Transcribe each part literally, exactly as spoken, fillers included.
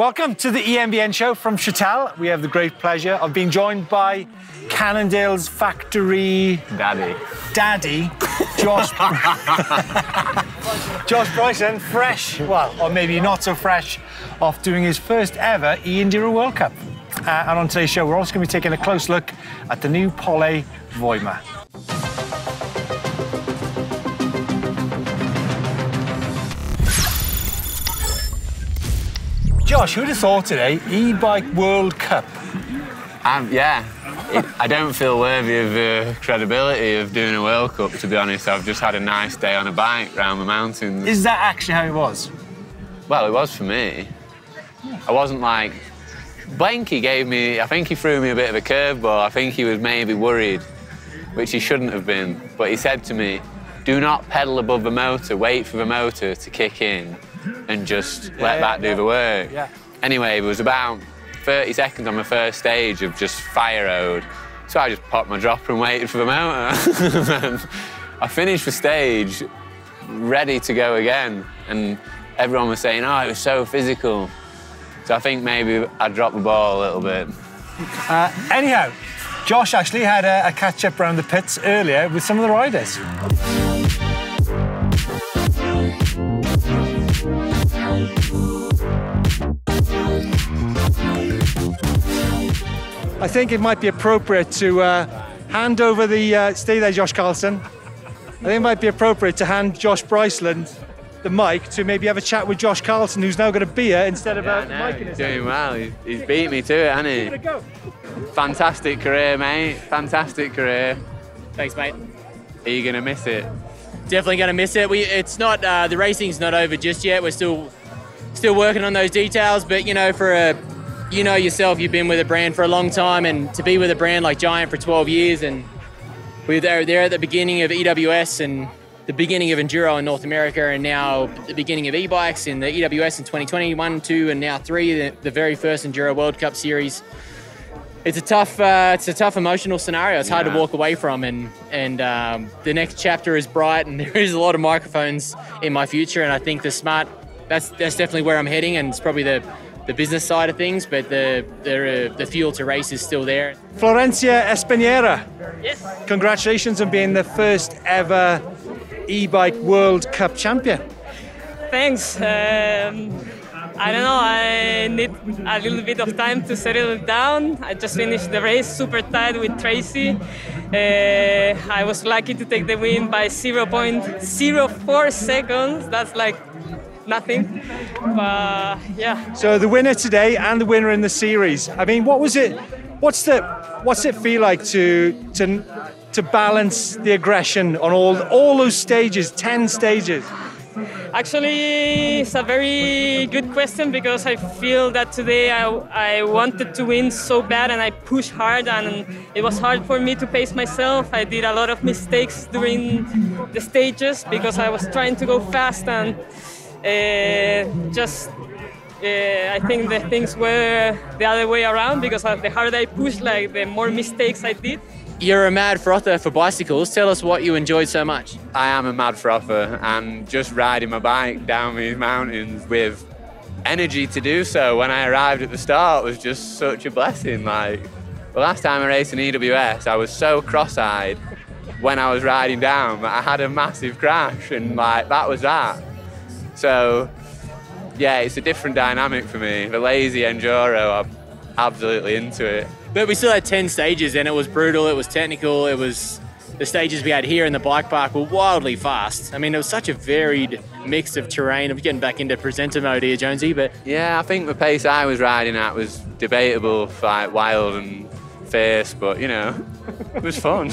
Welcome to the E M B N show from Châtel. We have the great pleasure of being joined by Cannondale's factory... Daddy. Daddy, Josh... Josh Bryceland, fresh, well, or maybe not so fresh, off doing his first ever Enduro World Cup. Uh, and on today's show, we're also going to be taking a close look at the new Pole Voima. Josh, who'd have thought today, e-bike World Cup? Um, yeah, it, I don't feel worthy of the uh, credibility of doing a World Cup, to be honest. I've just had a nice day on a bike round the mountains. Is that actually how it was? Well, it was for me. I wasn't like... Blanky gave me... I think he threw me a bit of a curveball. I think he was maybe worried, which he shouldn't have been. But he said to me, do not pedal above the motor, wait for the motor to kick in. And just yeah, let that do yeah. the work. Yeah. Anyway, it was about thirty seconds on the first stage of just fire road. So I just popped my dropper and waited for the motor. And I finished the stage, ready to go again. And everyone was saying, oh, it was so physical. So I think maybe I dropped the ball a little bit. Uh, anyhow, Josh actually had a, a catch-up around the pits earlier with some of the riders. I think it might be appropriate to uh, hand over the... Uh, stay there, Josh Carlson. I think it might be appropriate to hand Josh Bryceland the mic to maybe have a chat with Josh Carlson, who's now got a beer instead of yeah, a no, mic in his hand. Doing well. He's, he's beat me to it, hasn't he? Go. Fantastic career, mate. Fantastic career. Thanks, mate. Are you going to miss it? Definitely going to miss it. We, it's not... Uh, the racing's not over just yet. We're still, still working on those details, but, you know, for a... You know yourself, you've been with a brand for a long time, and to be with a brand like Giant for twelve years, and we're there, there at the beginning of E W S and the beginning of Enduro in North America, and now the beginning of e-bikes in the E W S in twenty twenty, one, two, and now three, the, the very first Enduro World Cup series. It's a tough, uh, it's a tough emotional scenario. It's hard yeah. to walk away from, and and um, the next chapter is bright, and there is a lot of microphones in my future, and I think the smart, that's that's definitely where I'm heading, and it's probably the. the business side of things, but the the, uh, the fuel to race is still there. Florencia Espiñeira. Yes. Congratulations on being the first ever e-bike World Cup champion. Thanks. Um, I don't know, I need a little bit of time to settle down. I just finished the race super tight with Tracy. Uh, I was lucky to take the win by zero point zero four seconds. That's like nothing, but yeah. So the winner today and the winner in the series. I mean, what was it? What's the? What's it feel like to to to balance the aggression on all all those stages, ten stages? Actually, it's a very good question because I feel that today I, I wanted to win so bad and I pushed hard and it was hard for me to pace myself. I did a lot of mistakes during the stages because I was trying to go fast and. Uh, just, uh, I think the things were the other way around because the harder I pushed, like the more mistakes I did. You're a mad frother for bicycles. Tell us what you enjoyed so much. I am a mad frother, and just riding my bike down these mountains with energy to do so when I arrived at the start was just such a blessing. Like the last time I raced in E W S, I was so cross-eyed when I was riding down that I had a massive crash, and like that was that. So, yeah, it's a different dynamic for me. The lazy Enduro, I'm absolutely into it. But we still had ten stages and it was brutal, it was technical, it was... The stages we had here in the bike park were wildly fast. I mean, it was such a varied mix of terrain. I'm getting back into presenter mode here, Jonesy, but... Yeah, I think the pace I was riding at was debatable, like wild and fierce, but, you know, it was fun.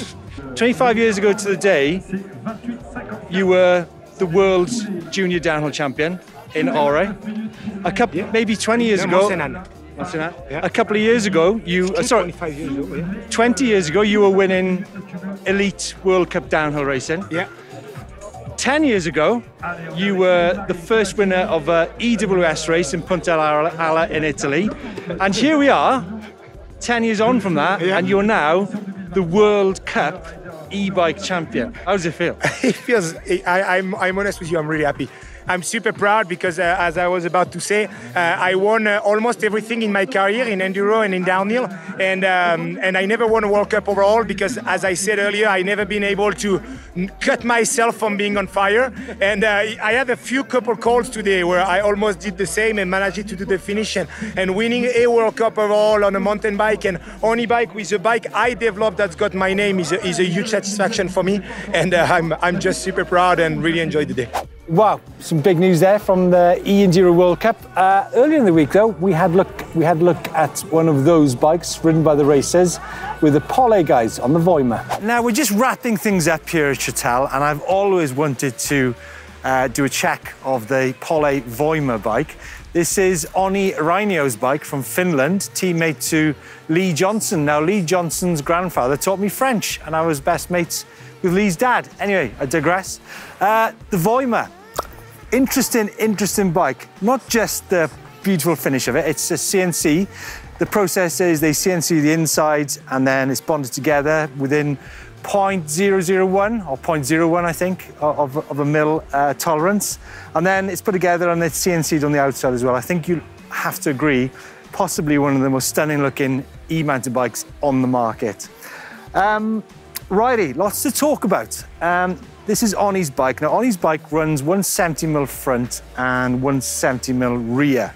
twenty-five years ago to the day, you were... the world's junior downhill champion in Aure. A couple, yeah. maybe twenty years yeah, ago. Yeah. A couple of years ago, you uh, sorry, years ago, yeah. twenty years ago, you were winning elite World Cup downhill racing. Yeah. ten years ago, you were the first winner of a E W S race in Punta Ala in Italy, and here we are, ten years on from that, yeah. and you're now the World Cup e-bike champion. How does it feel? It feels, I, I'm, I'm honest with you, I'm really happy. I'm super proud because, uh, as I was about to say, uh, I won uh, almost everything in my career in enduro and in downhill, and um, and I never won a World Cup overall because, as I said earlier, I never been able to cut myself from being on fire. And uh, I had a few couple calls today where I almost did the same and managed to do the finish, and, and winning a World Cup overall on a mountain bike and on e-bike with a bike I developed that's got my name is a, is a huge satisfaction for me, and uh, I'm I'm just super proud and really enjoyed the day. Wow, some big news there from the e-Enduro World Cup. Uh, earlier in the week, though, we had look we had look at one of those bikes ridden by the racers with the Pole guys on the Voima. Now we're just wrapping things up here at Châtel, and I've always wanted to uh, do a check of the Pole Voima bike. This is Oni Rainio's bike from Finland, teammate to Lee Johnson. Now Lee Johnson's grandfather taught me French, and I was best mates with Lee's dad. Anyway, I digress. Uh, the Voima. Interesting, interesting bike. Not just the beautiful finish of it, it's a C N C. The process is they C N C the insides and then it's bonded together within zero point zero zero one or zero point zero one, I think, of, of a mil uh, tolerance. And then it's put together and it's C N C'd on the outside as well. I think you have to agree, possibly one of the most stunning looking e-mountain bikes on the market. Um, righty, lots to talk about. Um, This is Oni's bike. Now, Oni's bike runs one seventy mil front and one seventy mil rear,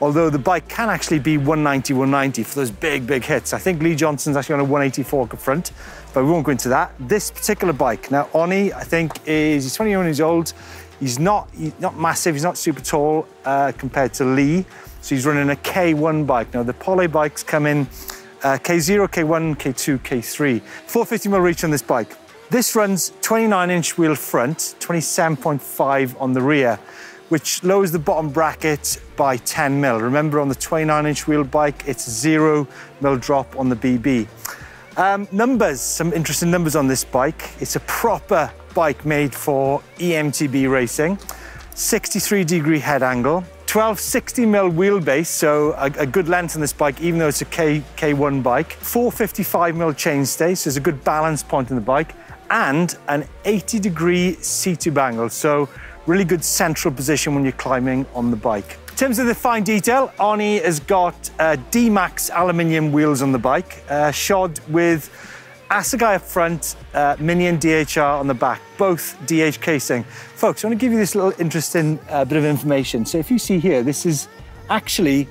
although the bike can actually be one ninety, one ninety for those big, big hits. I think Lee Johnson's actually on a one eighty-four front, but we won't go into that. This particular bike, now Oni, I think, is he's twenty-one years old. He's not, he's not massive, he's not super tall uh, compared to Lee, so he's running a K one bike. Now, the Pole bikes come in uh, K zero, K one, K two, K three. four fifty mil reach on this bike. This runs twenty-nine inch wheel front, twenty-seven point five on the rear, which lowers the bottom bracket by ten mil. Remember, on the twenty-nine inch wheel bike, it's zero mil drop on the B B. Um, numbers, some interesting numbers on this bike. It's a proper bike made for E M T B racing. sixty-three degree head angle, twelve sixty mil wheelbase, so a, a good length on this bike, even though it's a K, K one bike. four fifty-five mil chainstay, so there's a good balance point on the bike, and an eighty degree C tube angle, so really good central position when you're climbing on the bike. In terms of the fine detail, Oni has got uh, D-Max aluminium wheels on the bike, uh, shod with Assegai up front, uh, Minion D H R on the back, both D H casing. Folks, I want to give you this little interesting uh, bit of information. So if you see here, this is actually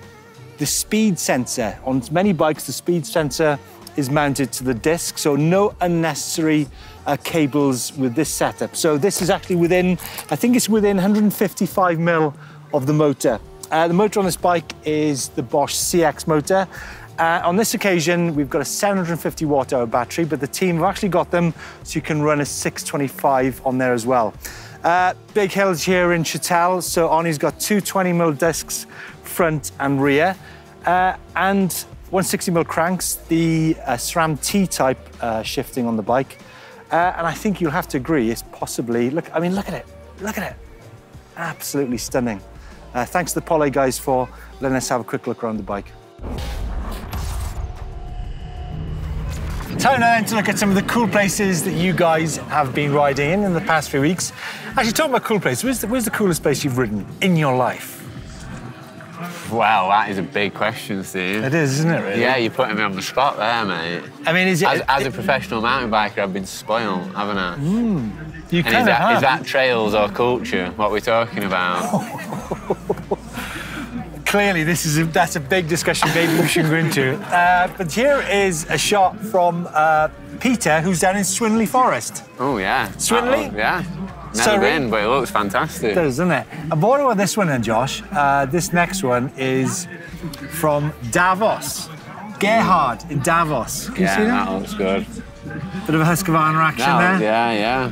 the speed sensor. On many bikes, the speed sensor is mounted to the disc, so no unnecessary uh, cables with this setup. So this is actually within, I think it's within one fifty-five mil of the motor. Uh, the motor on this bike is the Bosch C X motor. Uh, on this occasion, we've got a seven hundred fifty watt hour battery, but the team have actually got them, so you can run a six twenty-five on there as well. Uh, big hills here in Châtel, so Oni's got two twenty mil discs, front and rear, uh, and one sixty mil cranks, the uh, SRAM T-type uh, shifting on the bike. Uh, and I think you'll have to agree, it's possibly, look, I mean, look at it, look at it. Absolutely stunning. Uh, thanks to the Pole guys for letting us have a quick look around the bike. Time now then to look at some of the cool places that you guys have been riding in in the past few weeks. Actually, talking about cool places, where's the, where's the coolest place you've ridden in your life? Wow, that is a big question, Steve. It is, isn't it, really? Yeah, you're putting me on the spot there, mate. I mean, is it... As, it, as a professional mountain biker, I've been spoiled, haven't I? Mm, you kind of that, have. Is that trails or culture, what we're talking about? Clearly, this is a, that's a big discussion maybe we should go into. Uh, but here is a shot from uh, Peter, who's down in Swinley Forest. Oh, yeah. Swinley? Oh, yeah. Never Sorry. been, but it looks fantastic. It does, doesn't it? And what about this one then, Josh? Uh, this next one is from Davos. Gerhard in Davos. Can yeah, you see that? that looks good. Bit of a Husqvarna action that, there. Yeah, yeah.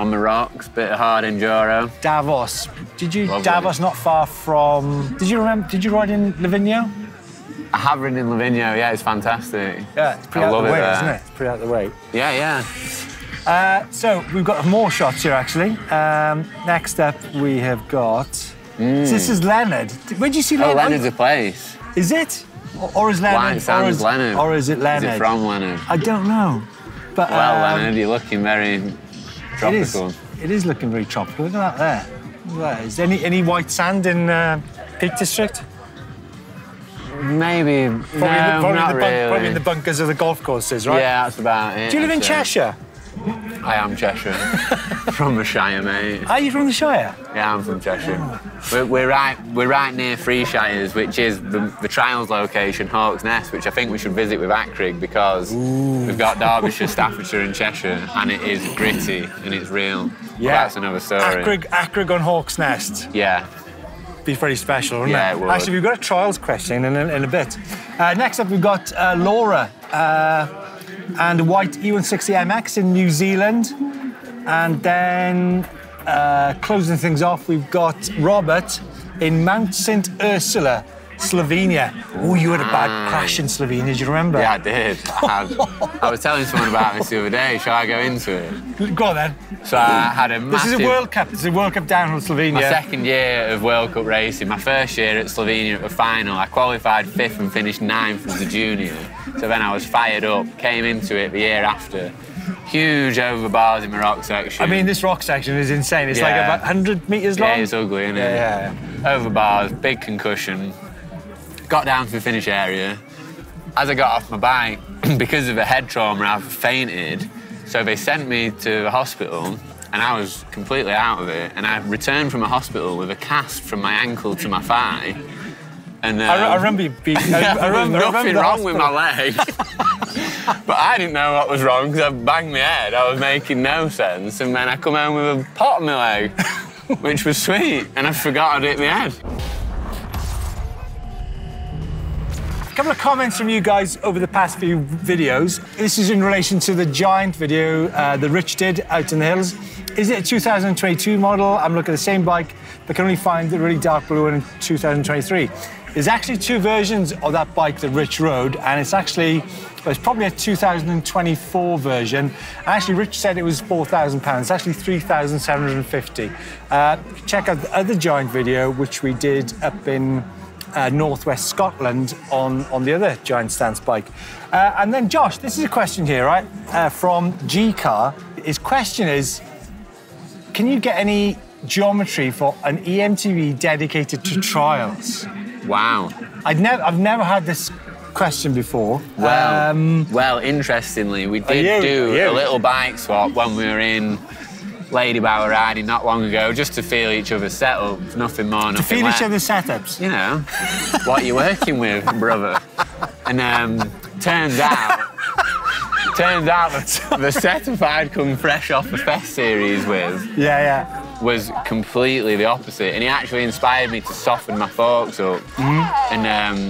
On the rocks, bit of hard enduro. Davos. Did you, Lovely. Davos not far from, did you remember, did you ride in Lavinio? I have ridden in Lavinio, yeah, it's fantastic. Yeah, it's pretty I out the way, it isn't it? It's pretty out the way. Yeah, yeah. Uh, so we've got more shots here, actually. Um, next up, we have got. Mm. So this is Leonard. Where did you see Leonard? Oh, Leonard's a place. Is it? Or, or is Leonard? Why it sounds or is, Leonard. Or is it Leonard? Is it from Leonard? I don't know. But well, um, Leonard, you're looking very tropical. It is, it is looking very tropical. Look at that there. Is there any, any white sand in uh, Peak District? Maybe, probably no, in the, probably not in the bunk, really. Probably in the bunkers of the golf courses, right? Yeah, that's about it. Do you live in Cheshire? I am Cheshire. From the Shire, mate. Are you from the Shire? Yeah, I'm from Cheshire. Oh. We're, we're, right, we're right near Three Shires, which is the, the trials location, Hawks Nest, which I think we should visit with Akrig because Ooh. We've got Derbyshire, Staffordshire and Cheshire, and it is gritty and it's real. Yeah. Well, that's another story. Akrig, Akrig on Hawks Nest. Yeah. Be very special, wouldn't yeah, it? It would. Actually, we've got a trials question in a, in a bit. Uh, next up, we've got uh, Laura uh, and a white E one sixty M X in New Zealand. And then uh, closing things off, we've got Robert in Mount Saint Ursula, Slovenia. Oh, you had a bad um, crash in Slovenia, do you remember? Yeah, I did. I, I was telling someone about this the other day. Shall I go into it? Go on then. So I had a massive... This is a World Cup. This is a World Cup downhill Slovenia. My second year of World Cup racing. My first year at Slovenia at the final, I qualified fifth and finished ninth as a junior. So then I was fired up, came into it the year after. Huge overbars in my rock section. I mean, this rock section is insane. It's yeah. like about one hundred metres long. Yeah, it's ugly, isn't it? Yeah, yeah. Overbars, big concussion. Got down to the finish area. As I got off my bike, because of a head trauma, I fainted. So they sent me to the hospital, and I was completely out of it. And I returned from the hospital with a cast from my ankle to my thigh. And uh, I, I remember being. I, I remember, nothing I remember wrong hospital. with my leg. But I didn't know what was wrong because I banged my head. I was making no sense, and then I come home with a pot on my leg, which was sweet, and I forgot I'd hit my head. A couple of comments from you guys over the past few videos. This is in relation to the giant video uh, that Rich did out in the hills. Is it a two thousand twenty-two model? I'm looking at the same bike, but can only find the really dark blue one in two thousand twenty-three. There's actually two versions of that bike that Rich rode, and it's actually, well, it's probably a two thousand twenty-four version. Actually, Rich said it was four thousand pounds. It's actually three thousand seven hundred and fifty pounds. Uh, check out the other giant video, which we did up in Uh, northwest Scotland on, on the other giant stance bike. Uh, and then Josh, this is a question here, right? Uh, from G-Car. His question is, can you get any geometry for an E M T B dedicated to trials? Wow. I'd nev I've never had this question before. Well, um, well interestingly, we did you, do a little bike swap when we were in Lady Bower riding not long ago, just to feel each other's setups, nothing more, nothing less. To feel less. each other's setups? You know, what you're working with, brother. And um, turns out, turns out the, the setup I'd come fresh off the Fest series with yeah, yeah. was completely the opposite. And he actually inspired me to soften my forks up. Mm-hmm. And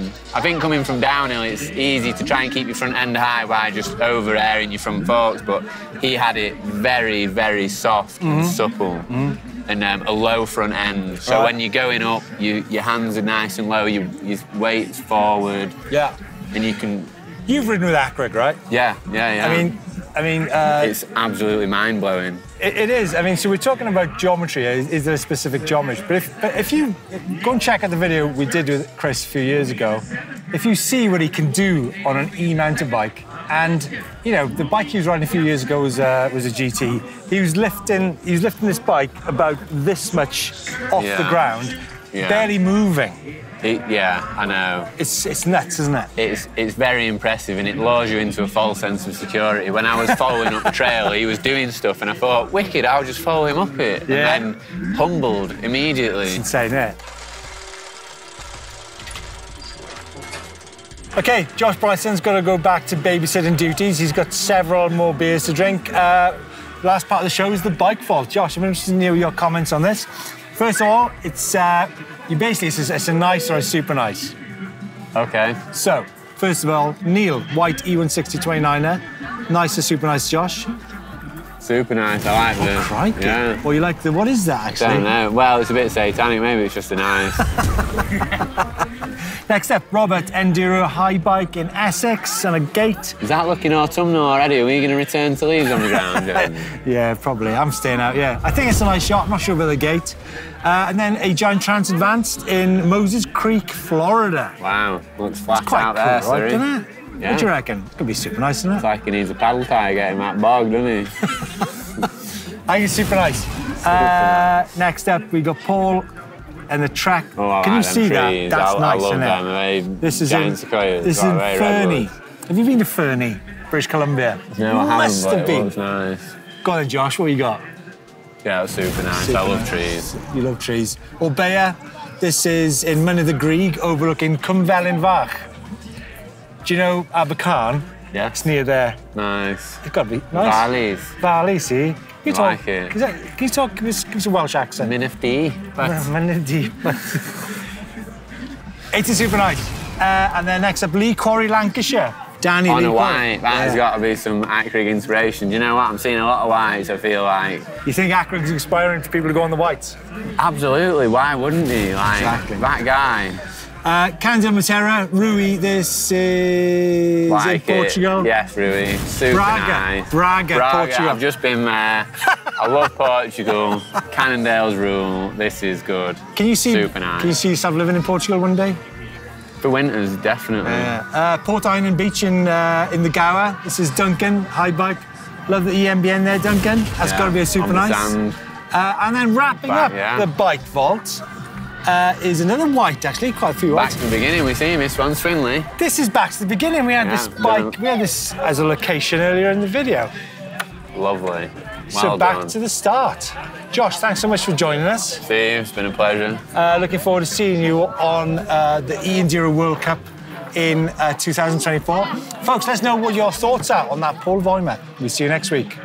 um, I think coming from downhill, it's easy to try and keep your front end high by just over-airing your front forks, but he had it very, very soft mm-hmm. and supple, mm-hmm. and um, a low front end. So right. when you're going up, you, your hands are nice and low, your, your weight's forward. Yeah. And you can... You've ridden with Akrig, right? Yeah, yeah, yeah. I mean, I mean... Uh, it's absolutely mind-blowing. It, it is. I mean, so we're talking about geometry. Is, is there a specific geometry? But if, but if you go and check out the video we did with Chris a few years ago, if you see what he can do on an E-mountain bike, and, you know, the bike he was riding a few years ago was, uh, was a G T. He was lifting he was lifting this bike about this much off yeah. the ground, yeah. barely moving. It, yeah, I know. It's, it's nuts, isn't it? It's, it's very impressive, and it lures you into a false sense of security. When I was following up the trail, he was doing stuff, and I thought, wicked, I'll just follow him up it. Yeah. And then humbled immediately. It's insane, isn't it? Okay, Josh Bryson's got to go back to babysitting duties. He's got several more beers to drink. Uh, last part of the show is the bike vault. Josh, I'm interested in your comments on this. First of all, it's uh, you basically it's a, it's a nice or a super nice. Okay. So, first of all, Neil, white E one sixty twenty-niner, nice or super nice, Josh? Super nice, I like this. Oh, crikey. Yeah. Well, you like the, what is that actually? I don't know. Well, it's a bit satanic, maybe it's just a nice. Next up, Robert, Enduro High Bike in Essex and a gate. Is that looking autumnal already? Are we going to return to leaves on the ground? Yeah, probably. I'm staying out, yeah. I think it's a nice shot. I'm not sure about the gate. Uh, and then a giant trans advanced in Moses Creek, Florida. Wow, looks flat it's quite out cool, there, right, sorry. doesn't it? Yeah. What do you reckon? It's going to be super nice, isn't it? It's like he needs a paddle tire getting that bog, doesn't he? I think it's super nice. Uh, next up, we got Paul and the track. Oh, can you see trees. that? That's I, nice, I love isn't them. it? This is in, this is in Fernie. Have you been to Fernie, British Columbia? No, I Must haven't, have been. It was nice. Go on, Josh. What you got? Yeah, it was super nice. Super I love nice. trees. You love trees. Obeya. This is in Munna the Grieg, overlooking Cumvel in Vach. Do you know Abercarn? Yeah. It's near there. Nice. It's got to be nice. Valleys. Valleys, see? You I talk, like it. That, can you talk, give us, give us a Welsh accent? Minifdi. Minifdi. It is super nice. Uh, and then next up, Lee Quarry, Lancashire. Danny On Lee a white, that yeah. has got to be some Akrig inspiration. Do you know what? I'm seeing a lot of whites, I feel like. You think Akrig's inspiring for people to go on the whites? Absolutely, why wouldn't he? Like, exactly. That guy. Uh, Candia Matera, Rui, this is like in Portugal. It. Yes, Rui, super Braga. nice. Braga, Braga, Portugal. I've just been there. I love Portugal. Cannondale's rule, this is good. Can you see, super nice. Can you see yourself living in Portugal one day? For winters, definitely. Yeah. Uh, Port Island Beach in uh, in the Gower. This is Duncan, high bike. Love the E M B N there, Duncan. That's yeah, got to be a super on the nice. Sand. Uh, and then wrapping back, up yeah. the bike vault. Uh, is another white, actually, quite a few whites. Back to the beginning, we see this one, Swinley. This is back to the beginning. We had yeah, this bike, we had this as a location earlier in the video. Lovely. Well so back done. to the start. Josh, thanks so much for joining us. Steve, it's been a pleasure. Uh, looking forward to seeing you on uh, the Enduro World Cup in uh, two thousand twenty-four. Folks, let us know what your thoughts are on that Pole Voima. We'll see you next week.